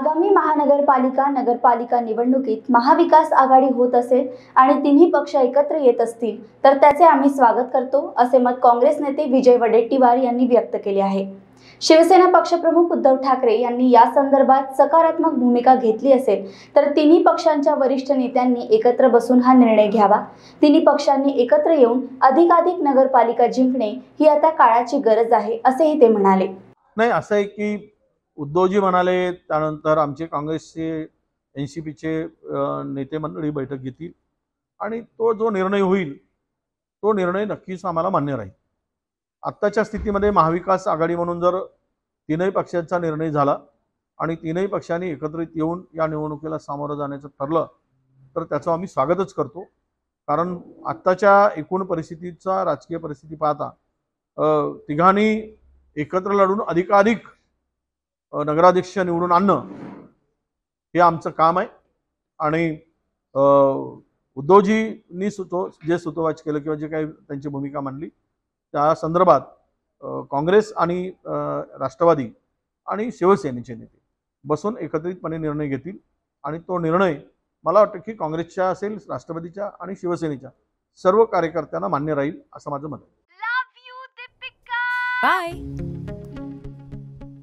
आगामी महानगरपालिका नगरपालिका निवडणुकीत महाविकास आघाडी होत असेल आणि तिन्ही पक्ष एकत्र येत असतील तर त्याचे आम्ही स्वागत करतो असे मत काँग्रेस नेते विजय वडेट्टीवार यांनी व्यक्त केले आहे। शिवसेना पक्षप्रमुख उद्धव ठाकरे यांनी या संदर्भात सकारात्मक भूमिका घेतली असेल तर तिन्ही पक्षांच्या वरिष्ठ नेत्यांनी एकत्र बसून हा निर्णय घ्यावा। तिन्ही पक्षांनी एकत्र येऊन अधिकाधिक नगरपालिका जिंकणे ही आता काळाची गरज आहे असेही ते म्हणाले। नाही असं आहे की उद्धवजी म्हणाले, त्यानंतर आमचे काँग्रेसचे एनसीपीचे नेते मंडळी बैठक घेतील आणि तो जो निर्णय होईल तो निर्णय नक्कीच आम्हाला मान्य राहील। आत्ताच्या स्थितीमध्ये महाविकास आघाडी म्हणून जर तीनही पक्षांचा निर्णय झाला आणि तीनही पक्षांनी एकत्रित येऊन या निवडणुकीला सामोरं जाण्याचं ठरलं तर त्याचं आम्ही स्वागतच करतो, कारण आत्ताच्या एकूण परिस्थितीचा राजकीय परिस्थिती पाहता तिघांनी एकत्र लढून अधिकाधिक नगराध्यक्ष निवडून आणणं हे आमचं काम आहे। आणि उद्धवजींनी जे सुतोवाच केलं किंवा जे काही त्यांची भूमिका मांडली त्या संदर्भात काँग्रेस आणि राष्ट्रवादी आणि शिवसेनेचे नेते बसून एकत्रितपणे निर्णय घेतील आणि तो निर्णय मला वाटतं की काँग्रेसच्या असेल, राष्ट्रवादीच्या आणि शिवसेनेच्या सर्व कार्यकर्त्यांना मान्य राहील असं माझं मत आहे। बाय